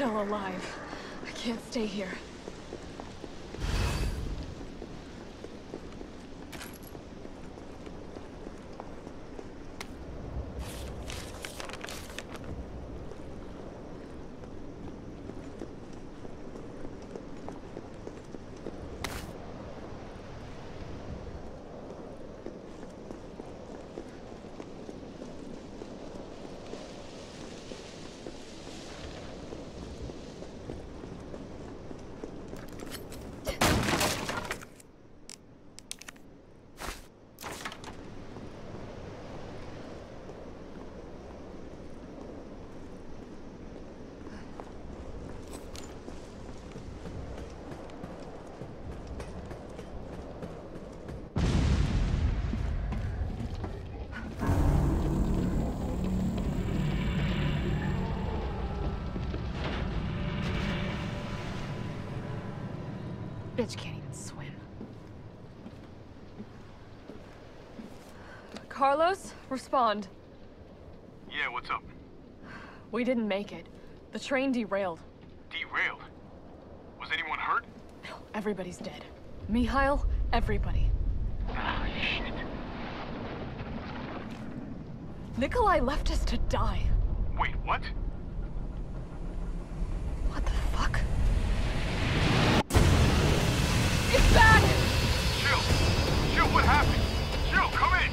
still alive. I can't stay here. Bitch can't even swim. Carlos, respond. Yeah, what's up? We didn't make it. The train derailed. Derailed? Was anyone hurt? No, everybody's dead. Mikhail, everybody. Ah, shit. Nikolai left us to die. Wait, what? What the fuck? It's back! Jill! Jill, what happened? Jill, come in!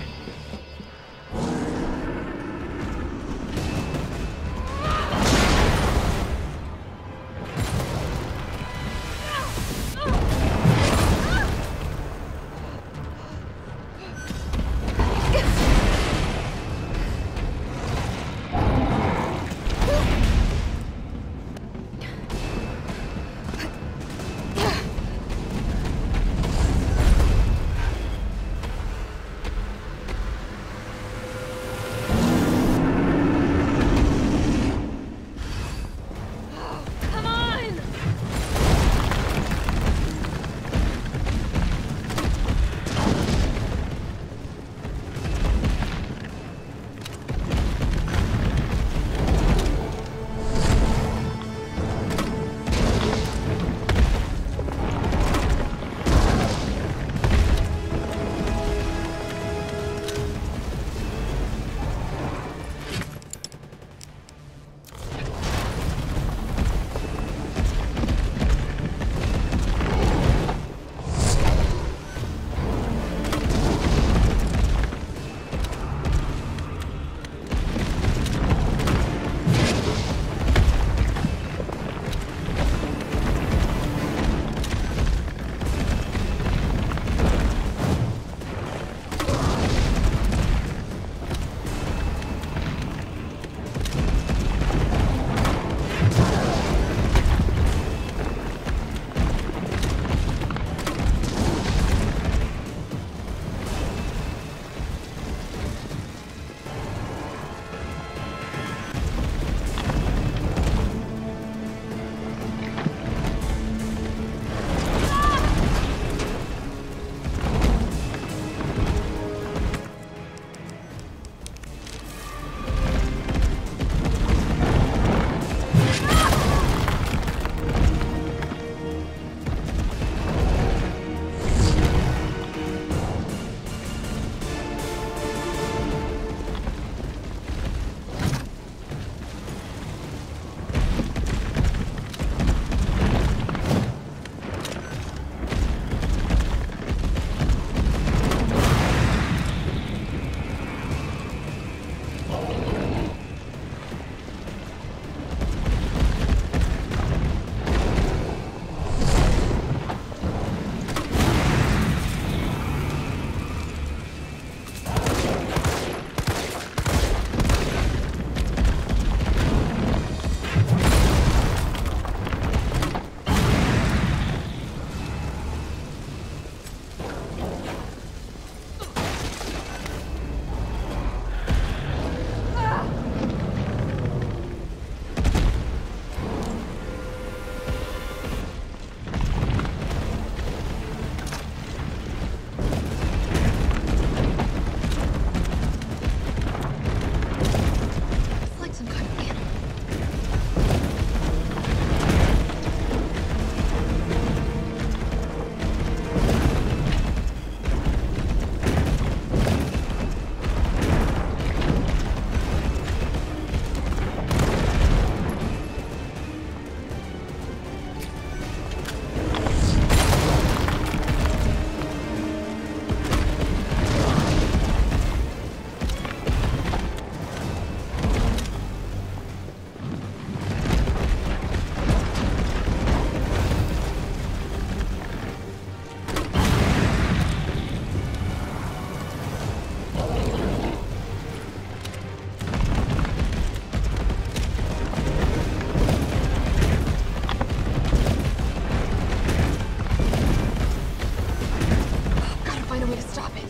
to stop it.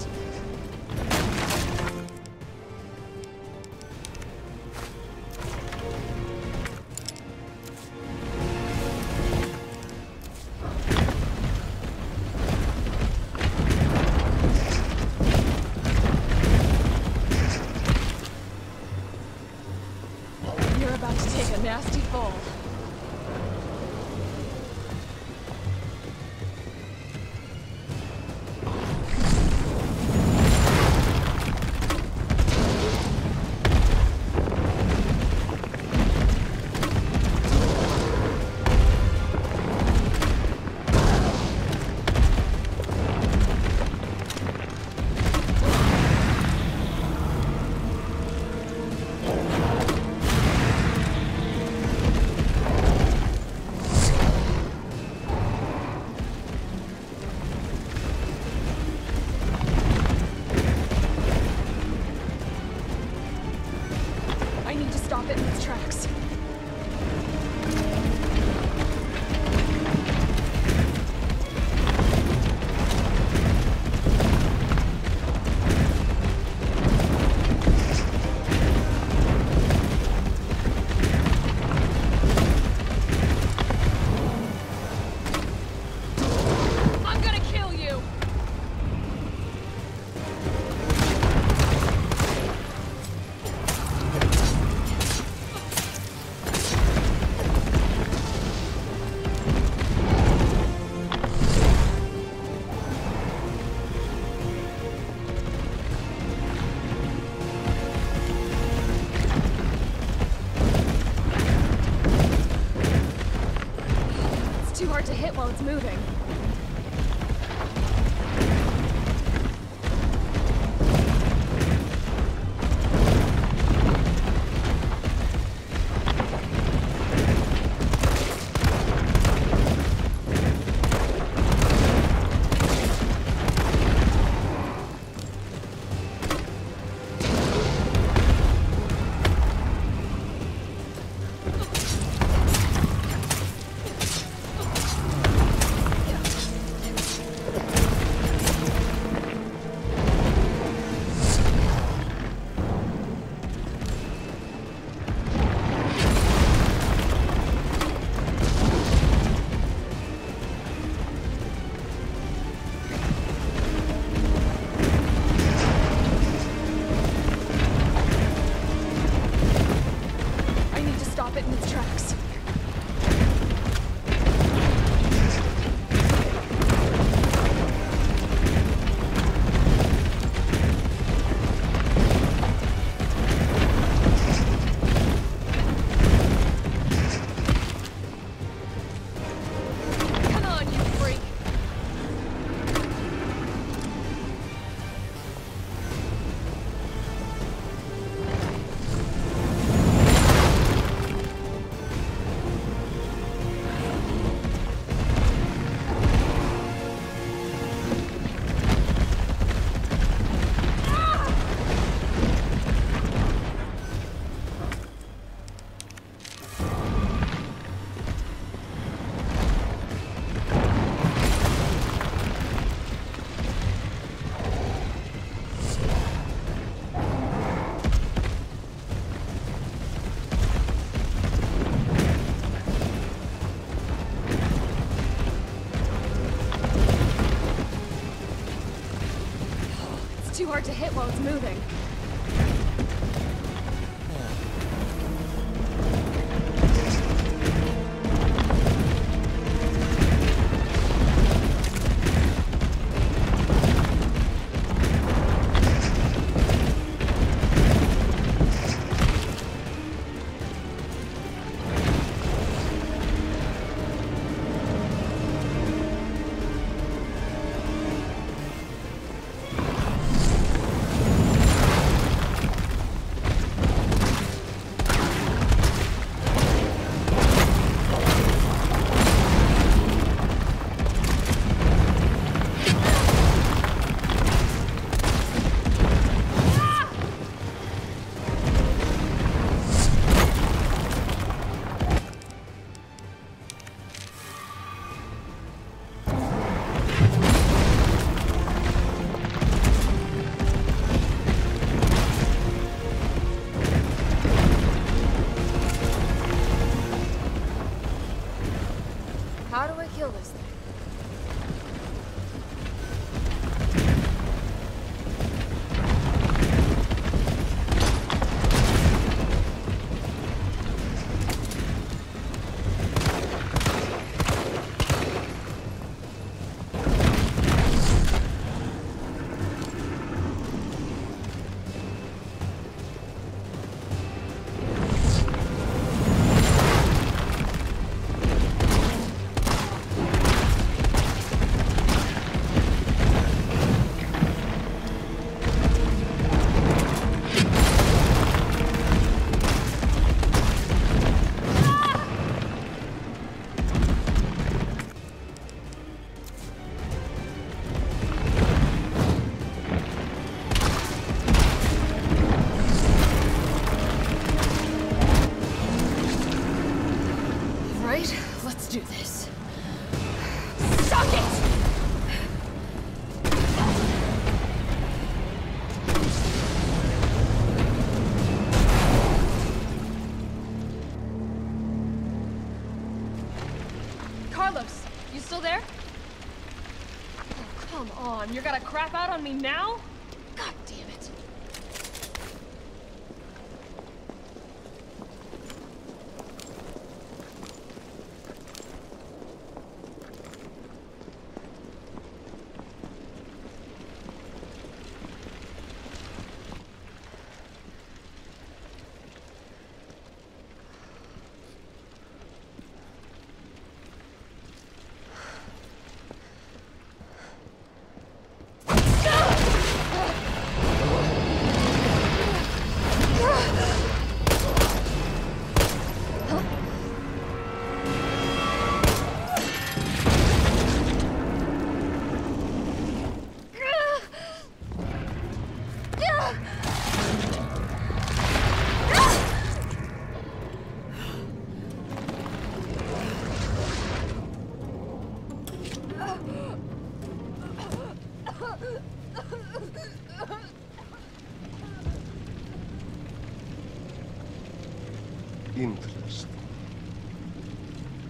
It's moving. It's hard to hit while it's moving. gotta crap out on me now? God damn it. Interesting.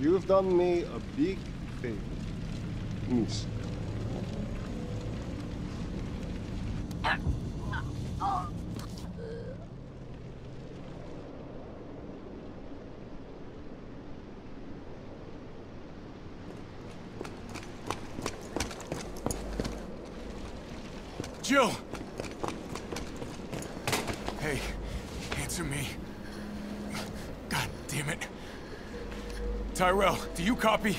You've done me a big favor, Missy. Jill! Hey, answer me. God damn it. Tyrell, do you copy?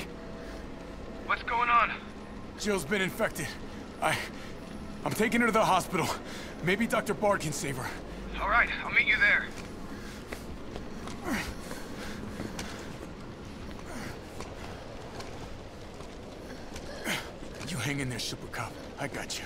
What's going on? Jill's been infected. I'm taking her to the hospital. Maybe Dr. Bard can save her. All right, I'll meet you there. You hang in there, Super Cop. I got you.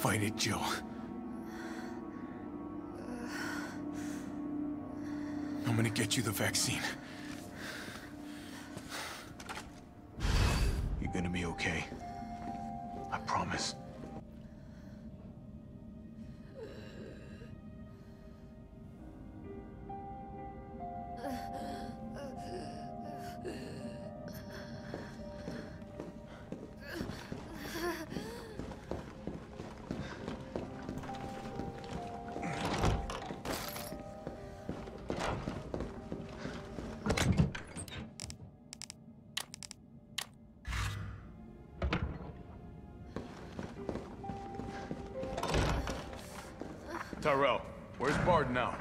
Fight it, Jill. I'm gonna get you the vaccine. You're gonna be okay. I promise. Tyrell, where's Bard now?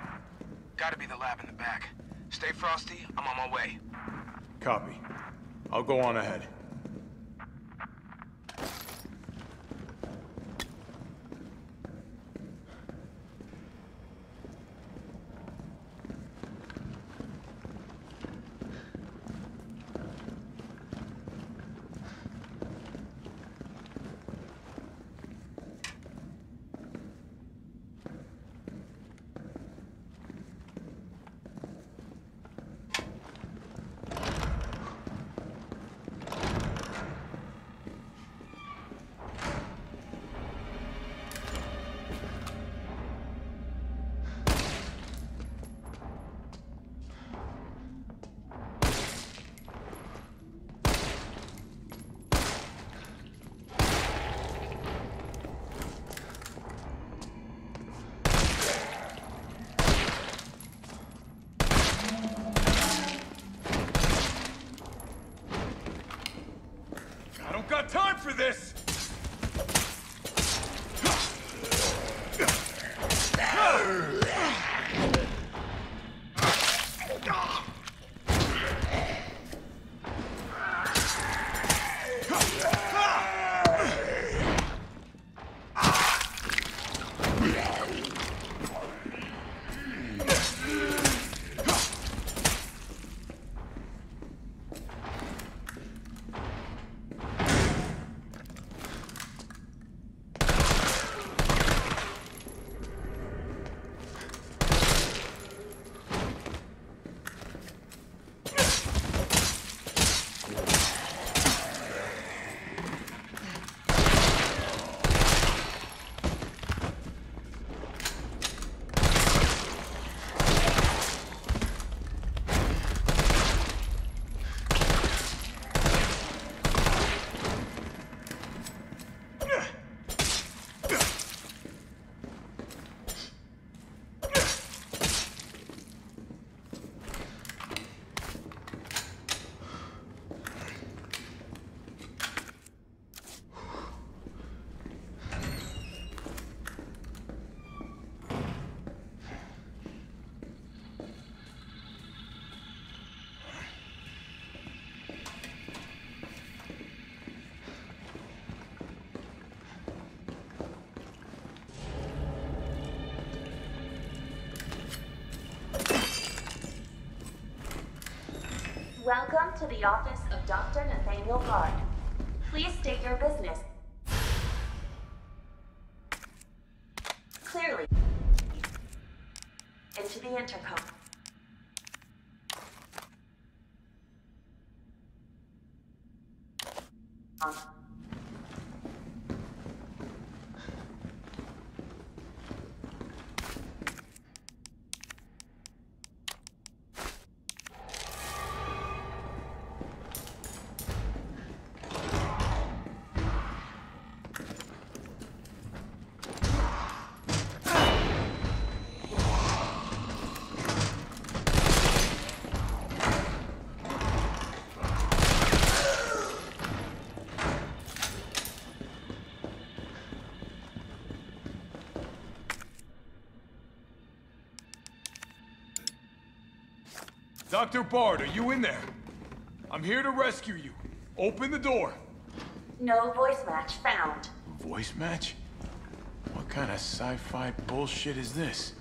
Gotta be the lab in the back. Stay frosty, I'm on my way. Copy. I'll go on ahead. Time for this! Welcome to the office of Dr. Nathaniel Bard. Please state your business. Clearly. Into the intercom. Dr. Bard, are you in there? I'm here to rescue you. Open the door. No voice match found. Voice match? What kind of sci-fi bullshit is this?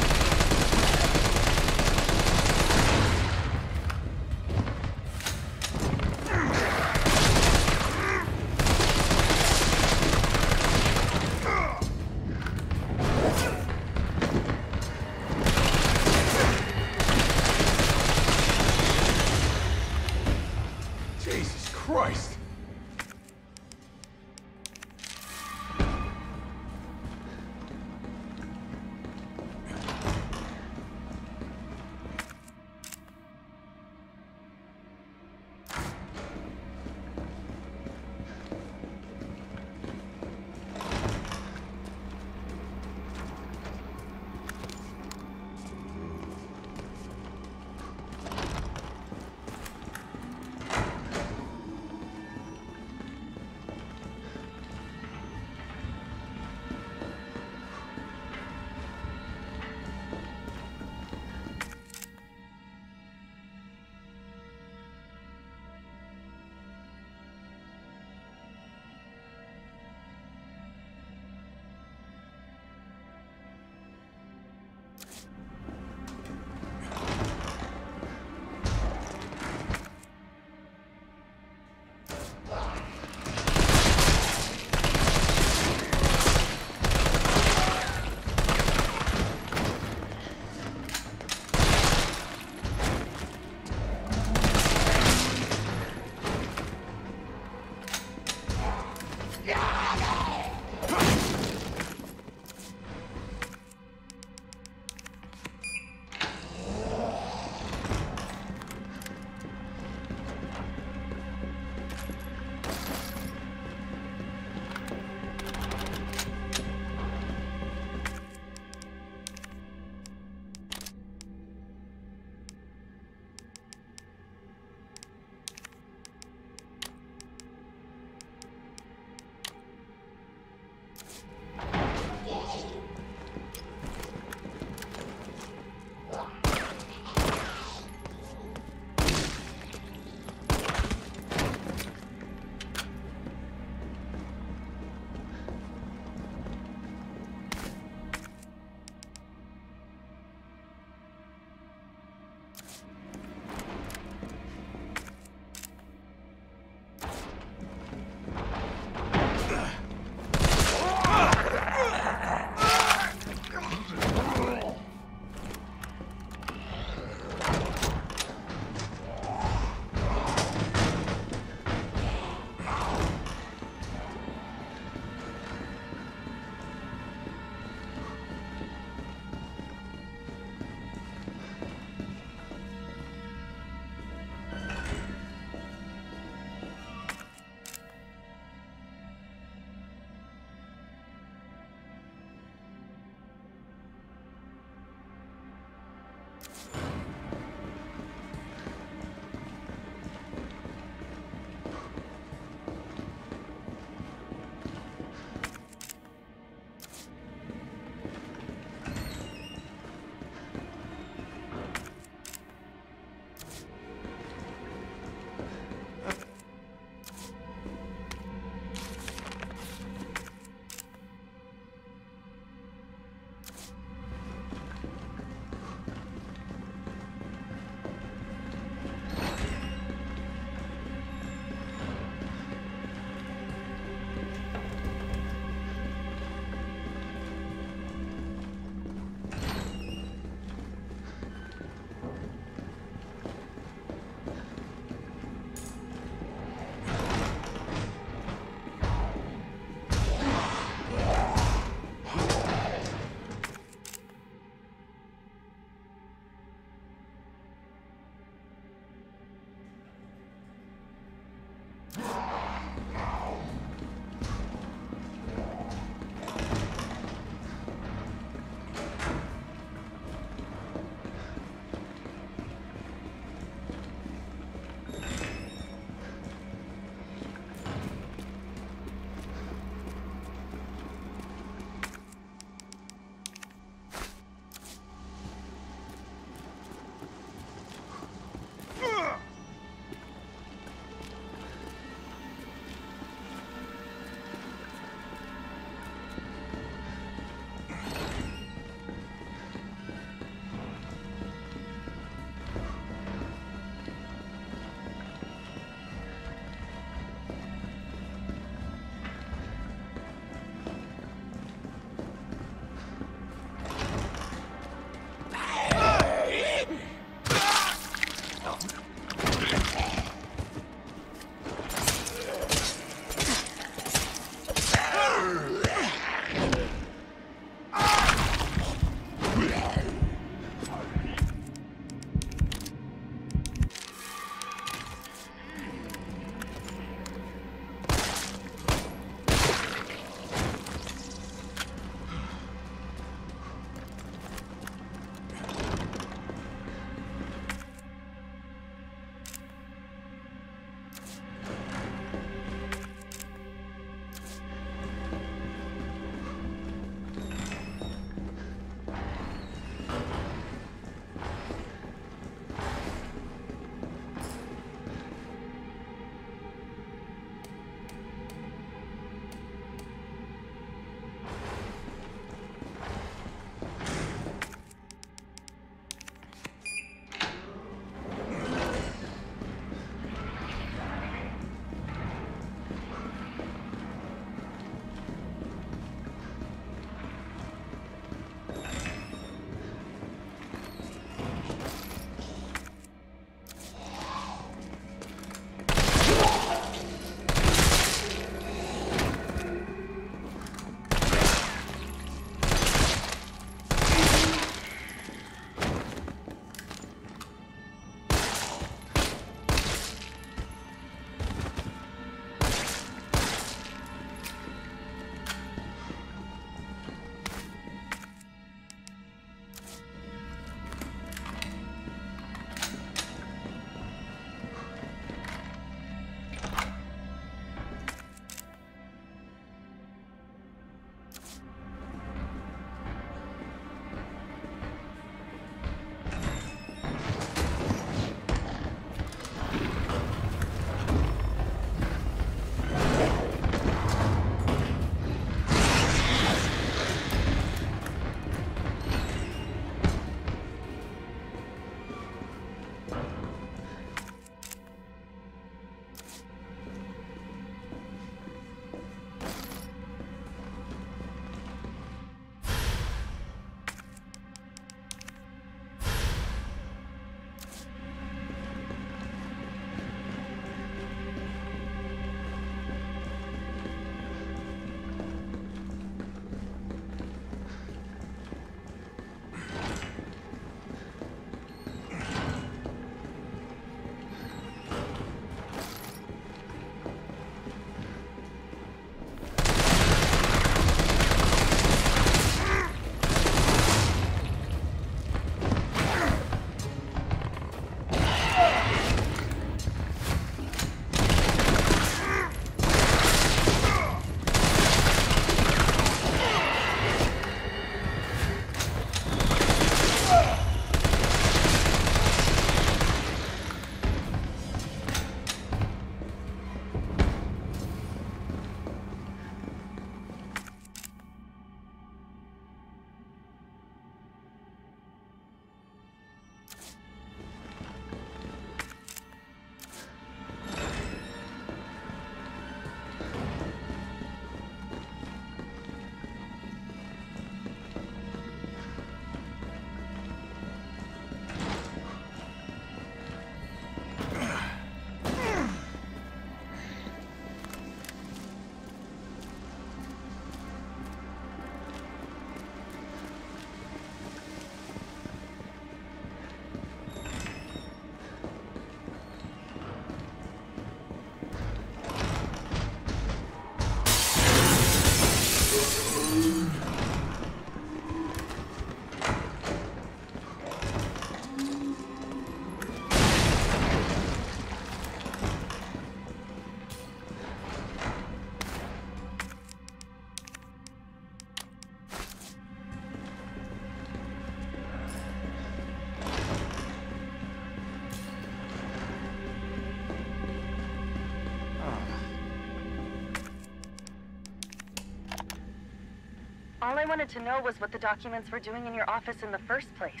All I wanted to know was what the documents were doing in your office in the first place.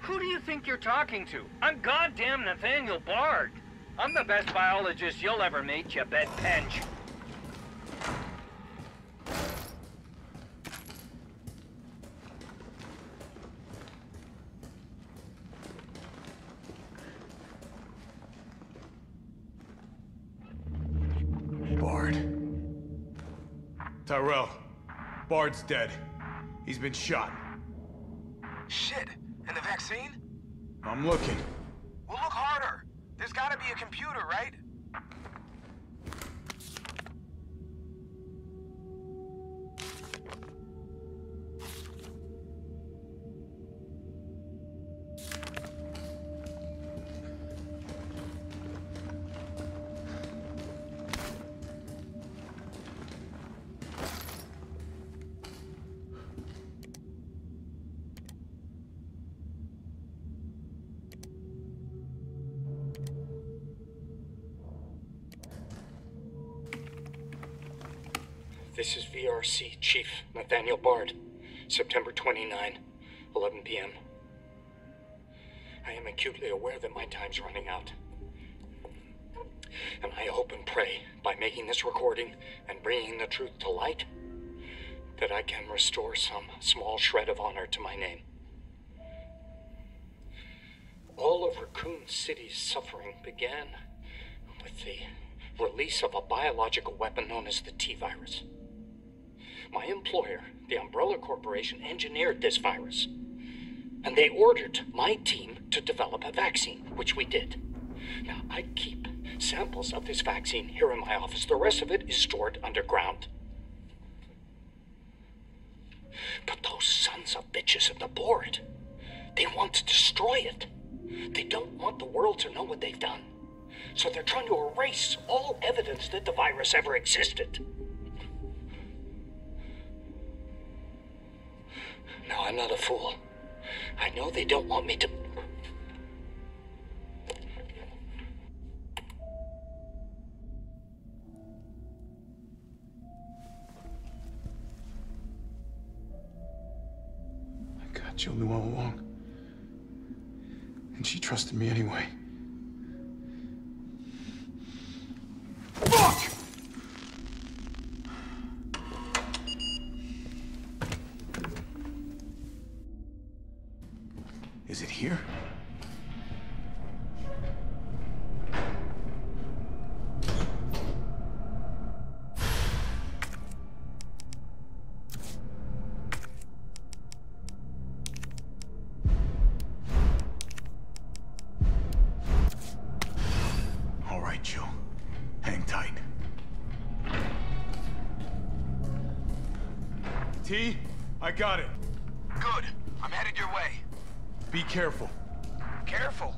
Who do you think you're talking to? I'm goddamn Nathaniel Bard. I'm the best biologist you'll ever meet, you bet, Pench. Tyrell, Bard's dead. He's been shot. Shit, and the vaccine? I'm looking. Well, look harder. There's gotta be a computer, right? This is VRC Chief Nathaniel Bard, September 29, 11 p.m. I am acutely aware that my time's running out. And I hope and pray, by making this recording and bringing the truth to light, that I can restore some small shred of honor to my name. All of Raccoon City's suffering began with the release of a biological weapon known as the T-Virus. My employer, the Umbrella Corporation, engineered this virus, and they ordered my team to develop a vaccine, which we did. Now, I keep samples of this vaccine here in my office. The rest of it is stored underground. But those sons of bitches at the board, they want to destroy it. They don't want the world to know what they've done. So they're trying to erase all evidence that the virus ever existed. No, I'm not a fool. I know they don't want me to... My God, Jill knew all along. And she trusted me anyway. Fuck! Is it here? All right, Jill. Hang tight. T, I got it. Good. I'm headed your way. Be careful. Careful?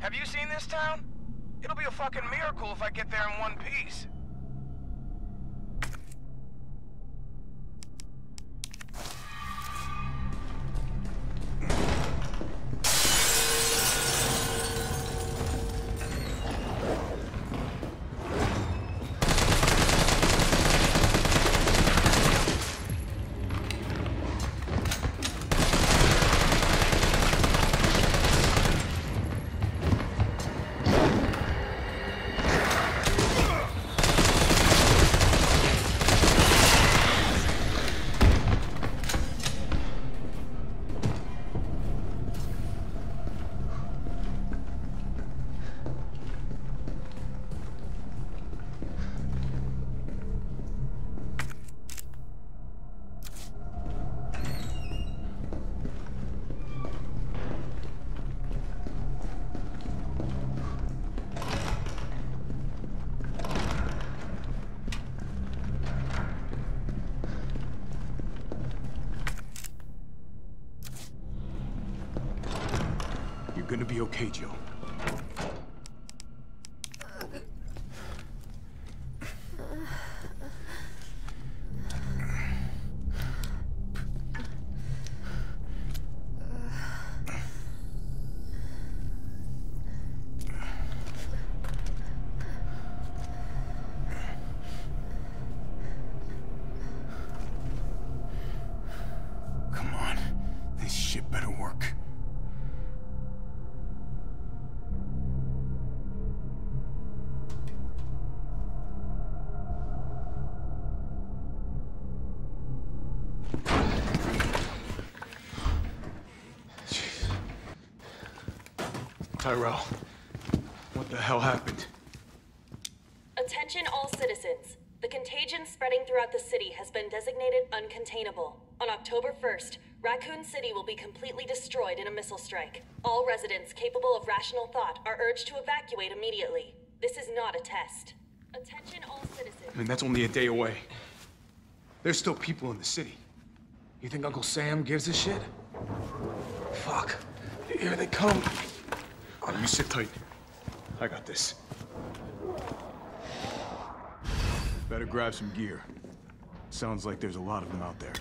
Have you seen this town? It'll be a fucking miracle if I get there in one piece. You're gonna be okay, Jill. Tyrell, what the hell happened? Attention all citizens. The contagion spreading throughout the city has been designated uncontainable. On October 1st, Raccoon City will be completely destroyed in a missile strike. All residents capable of rational thought are urged to evacuate immediately. This is not a test. Attention all citizens. I mean, that's only a day away. There's still people in the city. You think Uncle Sam gives a shit? Fuck. Here they come. Right, you sit tight. I got this. Better grab some gear. Sounds like there's a lot of them out there.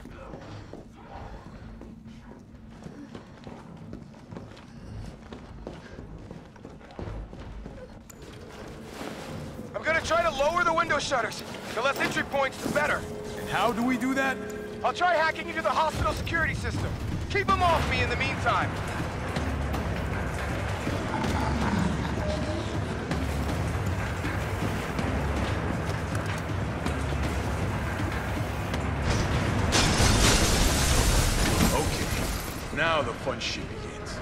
I'm gonna try to lower the window shutters. The less entry points, the better. And how do we do that? I'll try hacking into the hospital security system. Keep them off me in the meantime. Now the fun shit begins.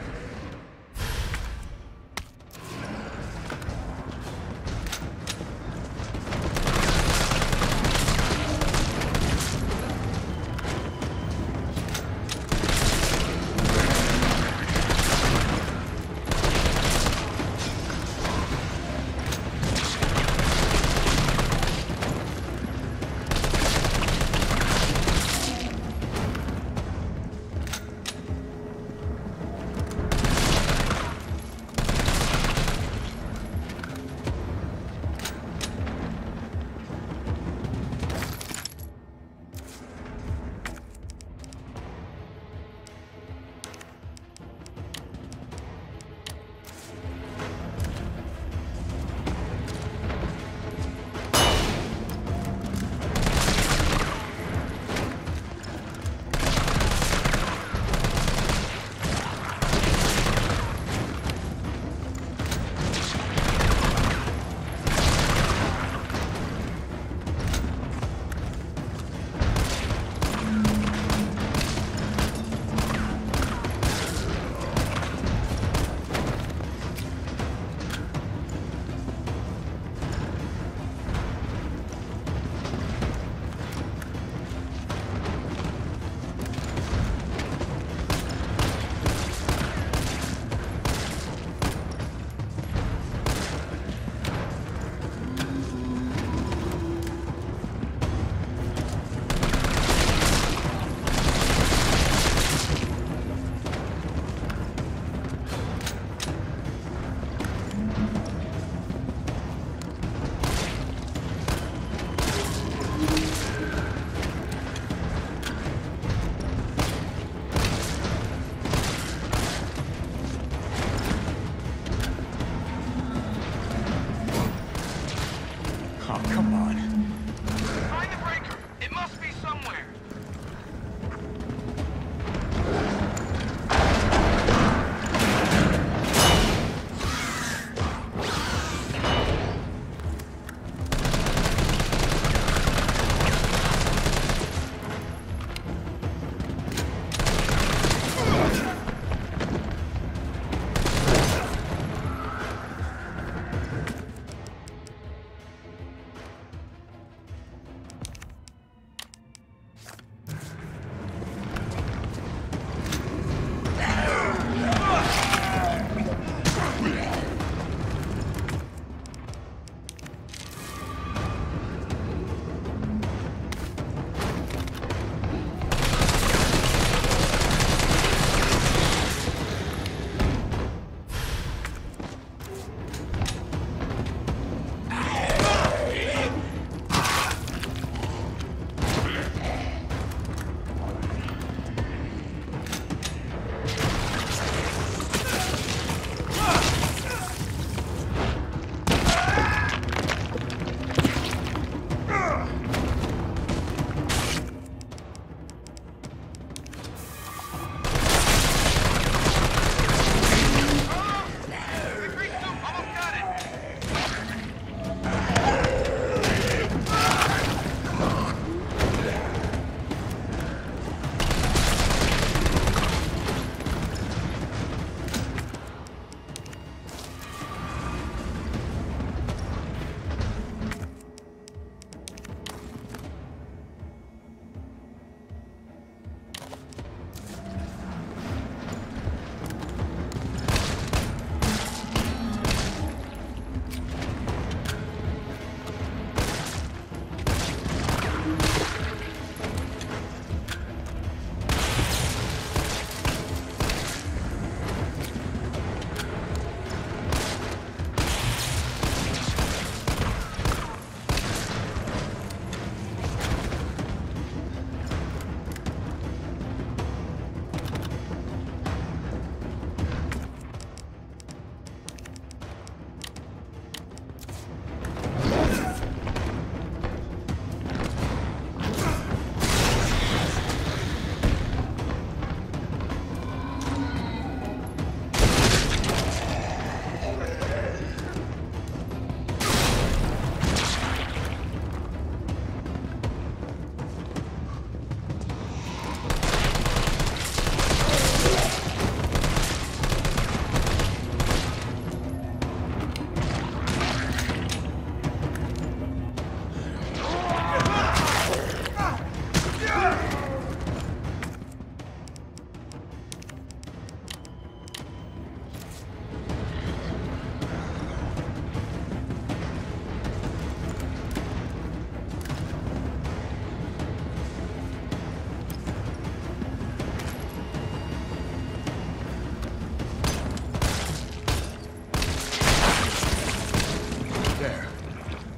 There.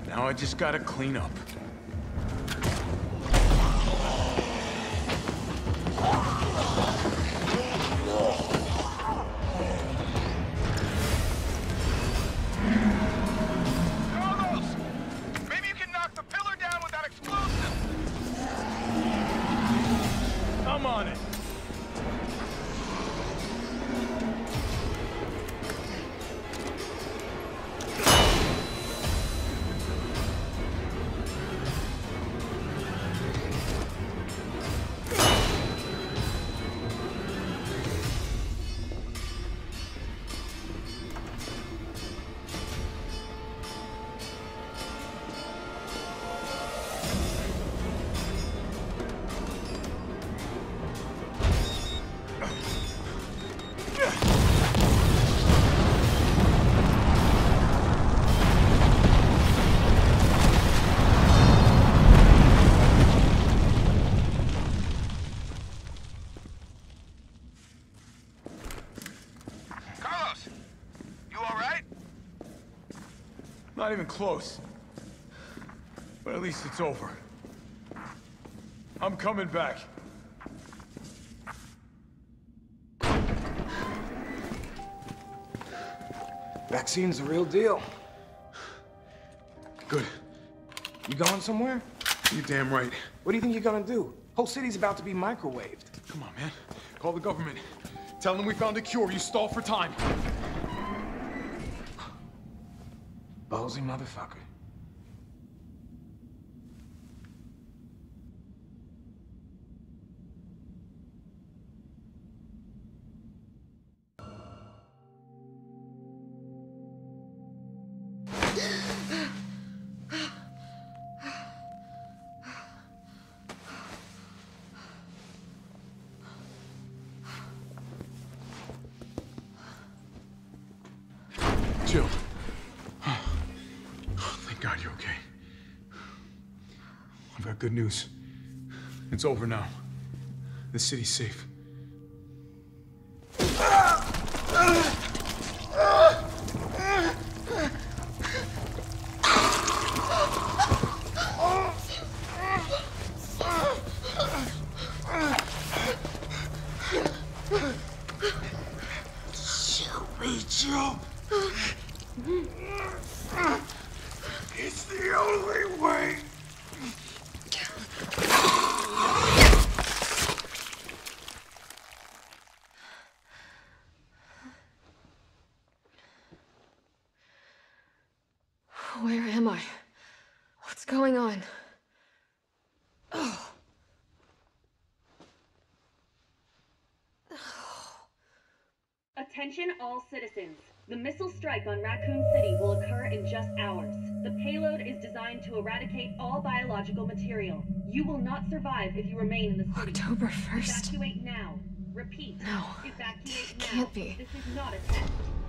Now I just gotta clean up. Not even close. But at least it's over. I'm coming back. Vaccine's the real deal. Good. You going somewhere? You're damn right. What do you think you're gonna do? Whole city's about to be microwaved. Come on, man. Call the government. Tell them we found a cure. You stall for time. Ballsy motherfucker. Jill. God, you okay? I've got good news. It's over now. The city's safe. Attention all citizens. The missile strike on Raccoon City will occur in just hours. The payload is designed to eradicate all biological material. You will not survive if you remain in the city. October 1st. Evacuate now. Repeat. No. Evacuate now. Can't be. This is not a test.